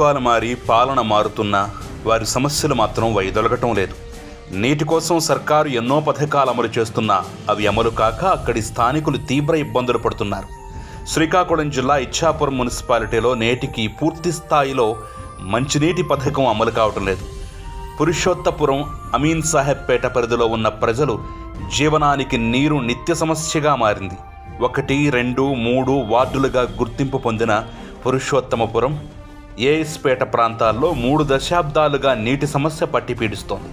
ప్రభుత్వాలు మారి పాలన మారుతున్నా వారి సమస్యలు మాత్రం వైదొలగటం లేదు. నీటి కోసం సర్కారు ఎన్నో పథకాలు అమలు చేస్తున్నా అవి అమలు కాక అక్కడి స్థానికులు తీవ్ర ఇబ్బందులు పడుతున్నారు. శ్రీకాకుళం జిల్లా ఇచ్చాపురం మున్సిపాలిటీలో నేటికి పూర్తి స్థాయిలో మంచినీటి పథకం అమలు కావటం లేదు. పురుషోత్తపురం అమీన్ సాహెబ్పేట పరిధిలో ఉన్న ప్రజలు జీవనానికి నీరు నిత్య సమస్యగా మారింది. 1, 2, 3 వార్డులుగా గుర్తింపు పొందిన పురుషోత్తమపురం, ఏఎస్పేట ప్రాంతాల్లో 3 దశాబ్దాలుగా నీటి సమస్య పట్టి పీడిస్తోంది.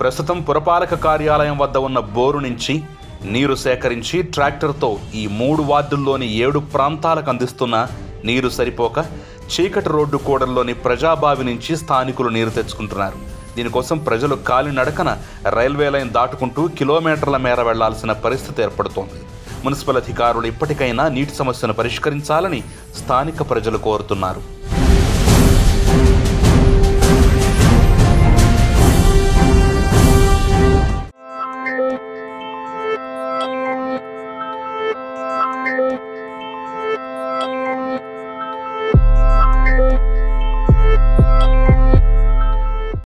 ప్రస్తుతం పురపాలక కార్యాలయం వద్ద ఉన్న బోరు నుంచి నీరు సేకరించి ట్రాక్టర్తో ఈ 3 వార్డుల్లోని 7 ప్రాంతాలకు అందిస్తున్న నీరు సరిపోక చీకటి రోడ్డు కూడల్లోని ప్రజాబావి నుంచి స్థానికులు నీరు తెచ్చుకుంటున్నారు. దీనికోసం ప్రజలు కాలినడకన రైల్వే లైన్ దాటుకుంటూ కిలోమీటర్ల మేర వెళ్లాల్సిన పరిస్థితి ఏర్పడుతోంది. మున్సిపల్ అధికారులు ఇప్పటికైనా నీటి సమస్యను పరిష్కరించాలని స్థానిక ప్రజలు కోరుతున్నారు.